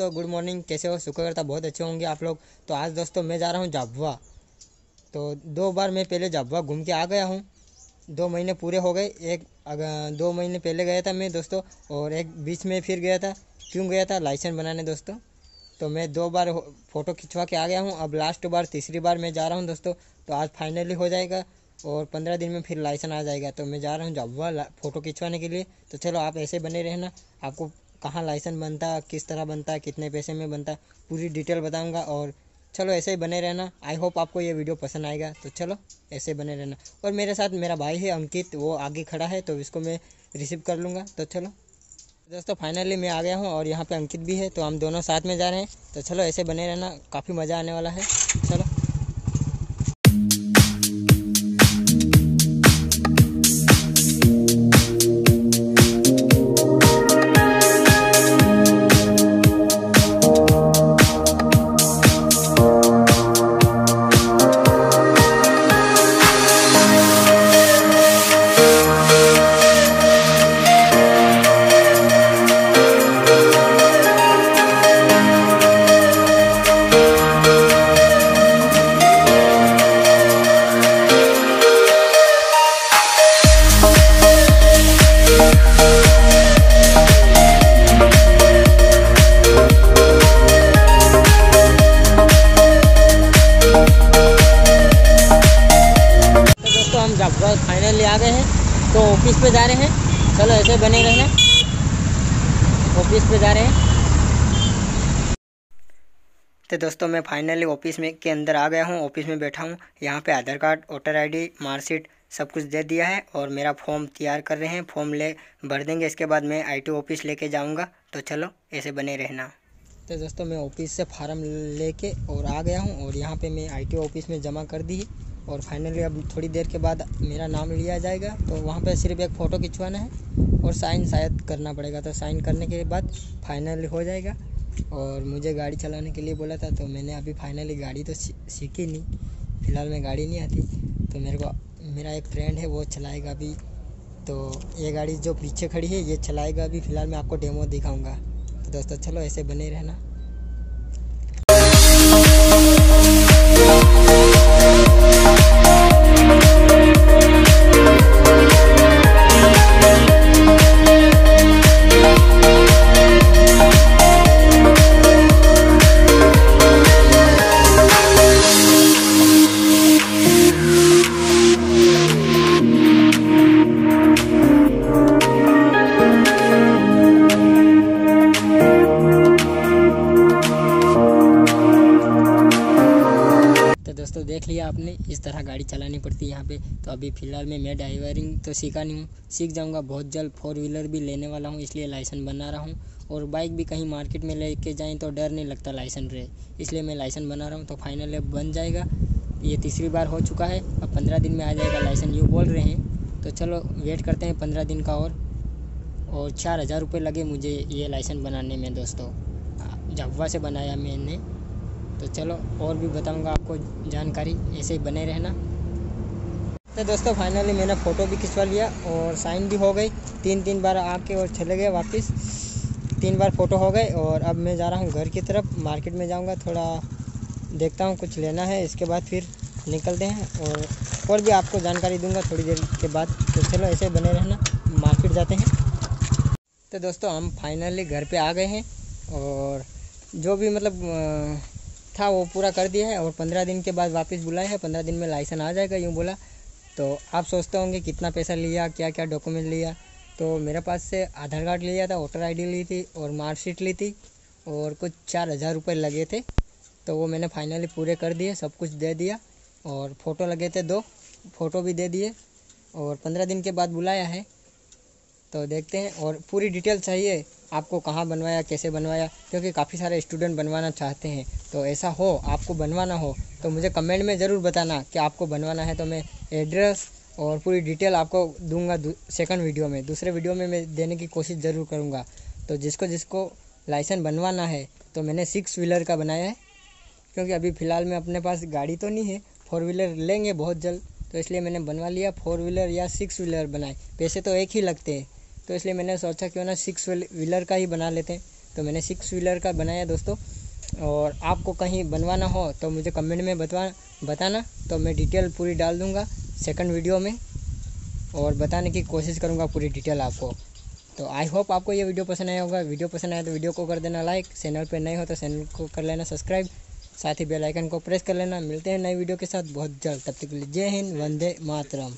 दोस्तों good morning, कैसे हो? शुक्र करता बहुत अच्छे होंगे आप लोग। तो आज दोस्तों मैं जा रहा हूँ झाबुआ। तो दो बार मैं पहले झाबुआ घूम के आ गया हूँ, 2 महीने पूरे हो गए। एक 2 महीने पहले गया था मैं दोस्तों, और एक बीच में फिर गया था। क्यों गया था? लाइसेंस बनाने दोस्तों। तो मैं 2 बार फ़ोटो खिंचवा के आ गया हूँ, अब लास्ट बार 3री बार मैं जा रहा हूँ दोस्तों। तो आज फाइनली हो जाएगा और 15 दिन में फिर लाइसेंस आ जाएगा। तो मैं जा रहा हूँ झाबुआ फ़ोटो खिंचवाने के लिए। तो चलो आप ऐसे बने रहना, आपको कहाँ लाइसेंस बनता, किस तरह बनता, कितने पैसे में बनता, पूरी डिटेल बताऊँगा। और चलो ऐसे ही बने रहना। आई होप आपको ये वीडियो पसंद आएगा। तो चलो ऐसे बने रहना। और मेरे साथ मेरा भाई है अंकित, वो आगे खड़ा है, तो इसको मैं रिसीव कर लूँगा। तो चलो दोस्तों फाइनली मैं आ गया हूँ, और यहाँ पे अंकित भी है, तो हम दोनों साथ में जा रहे हैं। तो चलो ऐसे बने रहना, काफ़ी मज़ा आने वाला है। चलो झाबुआ फाइनली आ गए हैं, तो ऑफिस पे जा रहे हैं। चलो ऐसे बने रहना, ऑफिस पे जा रहे हैं। तो दोस्तों मैं फाइनली ऑफिस में के अंदर आ गया हूँ, ऑफिस में बैठा हूँ। यहाँ पे Aadhaar card, voter ID, marksheet सब कुछ दे दिया है, और मेरा फॉर्म तैयार कर रहे हैं। फॉर्म ले भर देंगे, इसके बाद मैं IT ऑफिस लेके जाऊँगा। तो चलो ऐसे बने रहना। तो दोस्तों मैं ऑफिस से फार्म लेके और आ गया हूँ, और यहाँ पर मैं IT ऑफिस में जमा कर दी। और फाइनली अब थोड़ी देर के बाद मेरा नाम लिया जाएगा। तो वहाँ पे सिर्फ एक फ़ोटो खिंचवाना है और साइन शायद करना पड़ेगा। तो साइन करने के बाद फाइनली हो जाएगा। और मुझे गाड़ी चलाने के लिए बोला था, तो मैंने अभी फाइनली गाड़ी तो सीखी नहीं, फ़िलहाल मैं गाड़ी नहीं आती। तो मेरा एक फ्रेंड है, वो चलाएगा अभी। तो ये गाड़ी जो पीछे खड़ी है ये चलाएगा अभी, फ़िलहाल मैं आपको डेमो दिखाऊँगा। तो दोस्तों चलो ऐसे बने रहना। दोस्तों देख लिया आपने, इस तरह गाड़ी चलानी पड़ती है यहाँ पे। तो अभी फ़िलहाल मैं ड्राइवरिंग तो सीखा नहीं हूँ, सीख जाऊँगा बहुत जल्द। 4 व्हीलर भी लेने वाला हूँ, इसलिए लाइसेंस बना रहा हूँ। और बाइक भी कहीं मार्केट में लेके जाएँ तो डर नहीं लगता लाइसेंस रहे, इसलिए मैं लाइसेंस बना रहा हूँ। तो फाइनल अब बन जाएगा, ये 3री बार हो चुका है। अब 15 दिन में आ जाएगा लाइसेंस यूँ बोल रहे हैं। तो चलो वेट करते हैं 15 दिन का। और 4000 रुपये लगे मुझे ये लाइसेंस बनाने में दोस्तों, झाबुआ से बनाया मैंने। तो चलो और भी बताऊंगा आपको जानकारी, ऐसे ही बने रहना। तो दोस्तों फाइनली मैंने फ़ोटो भी खिंचवा लिया और साइन भी हो गई। 3 बार आके और चले गए वापस, 3 बार फ़ोटो हो गए। और अब मैं जा रहा हूँ घर की तरफ, मार्केट में जाऊँगा, थोड़ा देखता हूँ कुछ लेना है, इसके बाद फिर निकलते हैं। और भी आपको जानकारी दूँगा थोड़ी देर के बाद। तो चलो ऐसे बने रहना, मार्केट जाते हैं। तो दोस्तों हम फाइनली घर पर आ गए हैं, और जो भी मतलब था वो पूरा कर दिया है। और 15 दिन के बाद वापस बुलाया है, 15 दिन में लाइसेंस आ जाएगा यूँ बोला। तो आप सोचते होंगे कितना पैसा लिया, क्या क्या डॉक्यूमेंट लिया। तो मेरे पास से आधार कार्ड लिया था, वोटर आईडी ली थी, और मार्कशीट ली थी, और कुछ 4000 रुपये लगे थे। तो वो मैंने फाइनली पूरे कर दिए, सब कुछ दे दिया। और फ़ोटो लगे थे 2 फ़ोटो भी दे दिए, और 15 दिन के बाद बुलाया है। तो देखते हैं, और पूरी डिटेल चाहिए आपको, कहाँ बनवाया, कैसे बनवाया, क्योंकि काफ़ी सारे स्टूडेंट बनवाना चाहते हैं। तो ऐसा हो आपको बनवाना हो तो मुझे कमेंट में ज़रूर बताना कि आपको बनवाना है। तो मैं एड्रेस और पूरी डिटेल आपको दूंगा सेकंड वीडियो में, दूसरे वीडियो में मैं देने की कोशिश ज़रूर करूँगा। तो जिसको जिसको लाइसेंस बनवाना है, तो मैंने 6 व्हीलर का बनाया है, क्योंकि अभी फ़िलहाल में अपने पास गाड़ी तो नहीं है। 4 व्हीलर लेंगे बहुत जल्द, तो इसलिए मैंने बनवा लिया 4 व्हीलर या 6 व्हीलर बनाए। पैसे तो एक ही लगते हैं, तो इसलिए मैंने सोचा क्यों ना 6 व्हीलर का ही बना लेते हैं। तो मैंने 6 व्हीलर का बनाया दोस्तों। और आपको कहीं बनवाना हो तो मुझे कमेंट में बताना, तो मैं डिटेल पूरी डाल दूँगा सेकंड वीडियो में और बताने की कोशिश करूँगा पूरी डिटेल आपको। तो आई होप आपको ये वीडियो पसंद आया होगा। वीडियो पसंद आया तो वीडियो को कर देना लाइक, चैनल पे नए हो तो चैनल को कर लेना सब्सक्राइब, साथ ही बेल आइकन को प्रेस कर लेना। मिलते हैं नई वीडियो के साथ बहुत जल्द, तब तक के लिए जय हिंद, वंदे मातरम।